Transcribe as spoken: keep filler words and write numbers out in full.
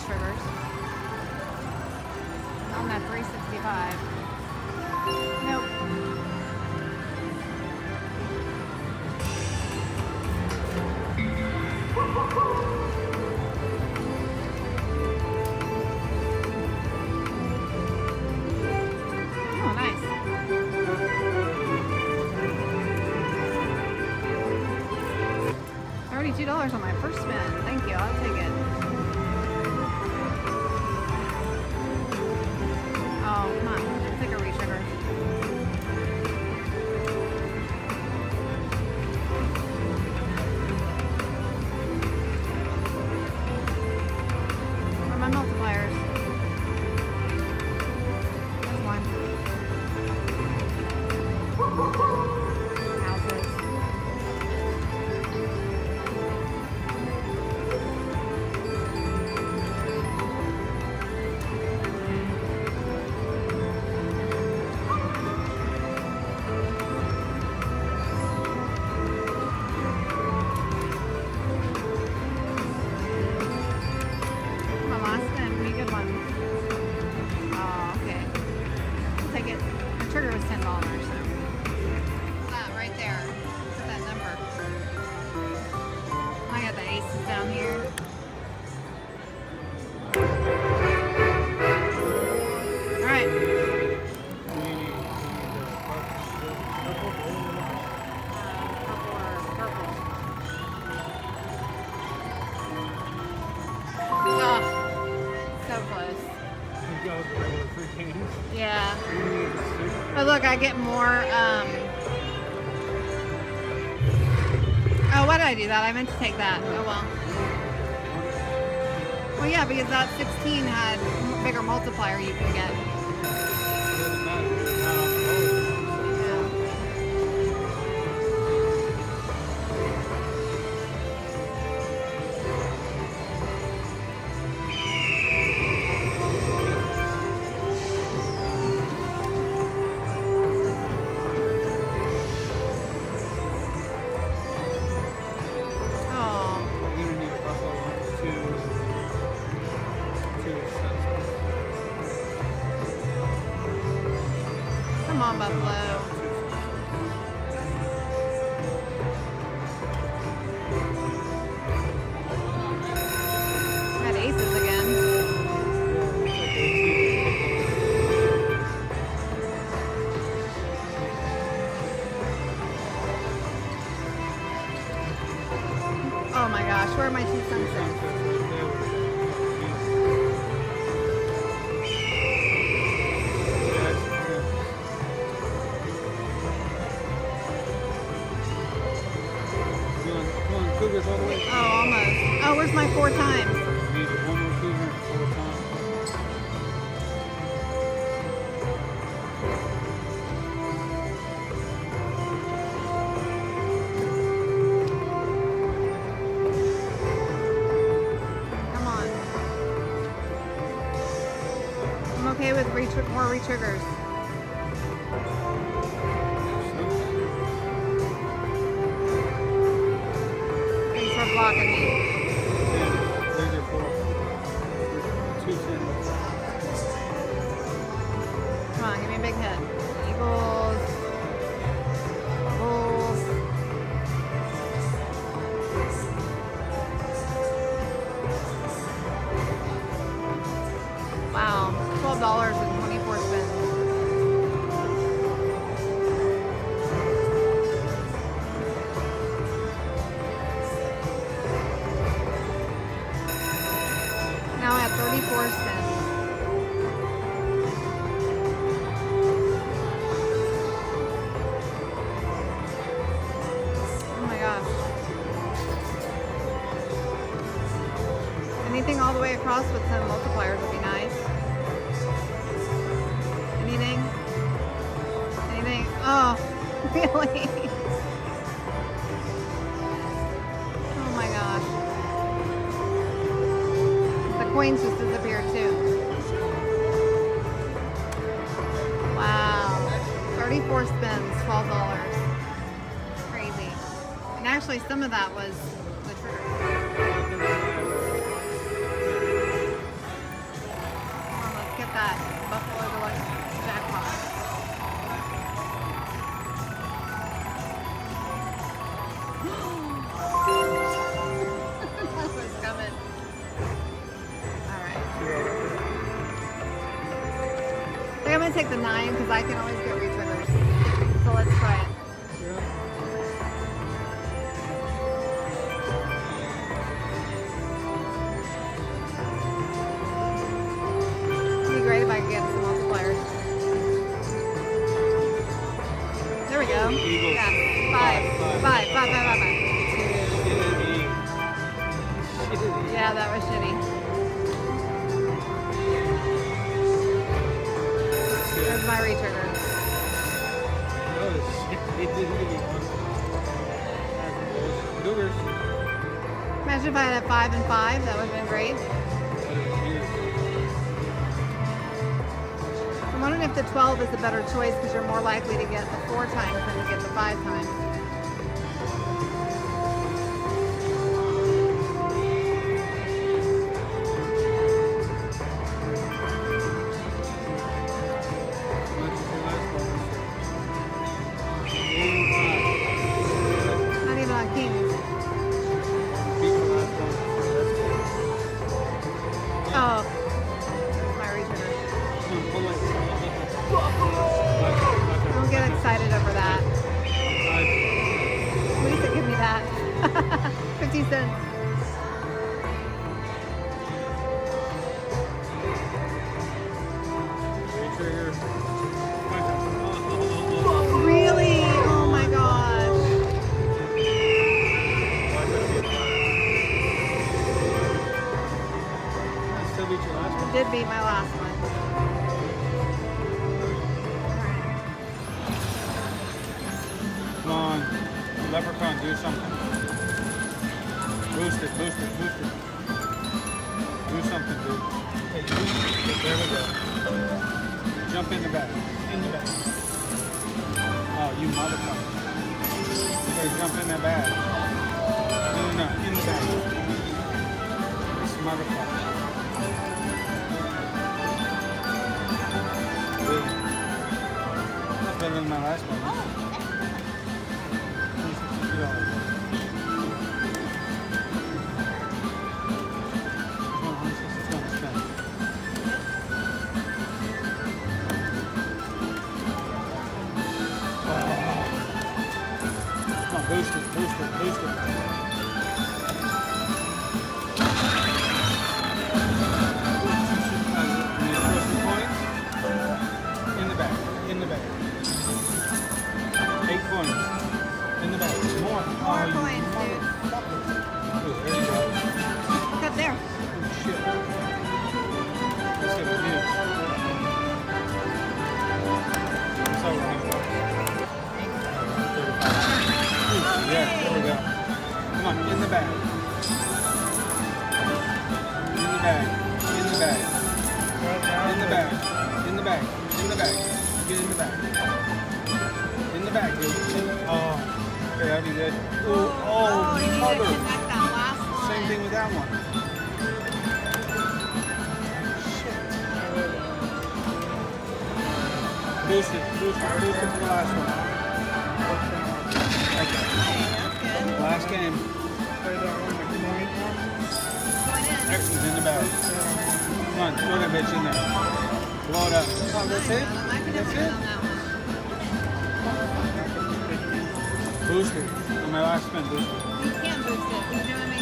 those triggers on that three sixty-five. Nope. Oh, nice. thirty-two dollars on my first spin. Thank you. I'll take it. Oh, come on. Take a retrigger. Where are my multipliers? There's one. Yeah. But look, I get more, um... oh, why did I do that? I meant to take that. Oh, well. Well, yeah, because that sixteen had a bigger multiplier you can get. Come on, Buffalo. Got aces again. Oh my gosh, where are my two sunsets? Where's my four times? You need one more cougar and four times. Come on. I'm okay with retri- more retriggers. Thanks for blocking me. Come on, give me a big hit. Eagles. Bulls. Wow, twelve dollars and twenty-four cents. Now I have thirty-four cents. Anything all the way across with some multipliers would be nice. Anything? Anything? Oh, really? Oh my gosh. The coins just disappeared too. Wow. thirty-four spins, twelve dollars. Crazy. And actually some of that was the trigger. gonna take the nine because I can always get re-triggers. So let's try it. Yeah. It'd be great if I could get some multipliers. There we go. Yeah. Five. Five. Five. Five. Five. Five. Five. Yeah, that was shitty. That's my returner. That was shitty. It didn't give me one. Cougars. Imagine if I had a five and five. That would have been great. I'm wondering if the twelve is the better choice because you're more likely to get the four times than to get the five times. Oh, my returner. Don't get excited over that. At least it give me that. fifty cents. Really? Oh my gosh. I still beat your last one. It did beat my last one. Come on, leprechaun, do something. Boost it, boost it, boost it. Do something, dude. Hey, boost it. There we go. Jump in the back. In the back. Oh, you motherfucker. You gotta jump in that bag. No, no, no, in the back. This motherfucker. That's better than my last one. Boost it, boost it, boost it. In the back, in the back. Eight points. In the back. More, More points, dude. Oh, there you go. Look up there. Oh, shit. Let's get it here. That's all right. Yeah, there we go. Come on, in the bag. In the bag. In the bag. In the bag. In the bag. In the bag. Get in the bag. In the bag, dude. Oh, okay, that'd be good. Oh, oh, oh mother. That last one. Same thing with that one. Shit. Boost it. Boost it. Boost it for the last one. Last game. Excellent, in the bag. Come on, throw that bitch in there. Blow it up. Come on, that's it? That's it? Boost it. On my last spin, boost it. You can't boost it.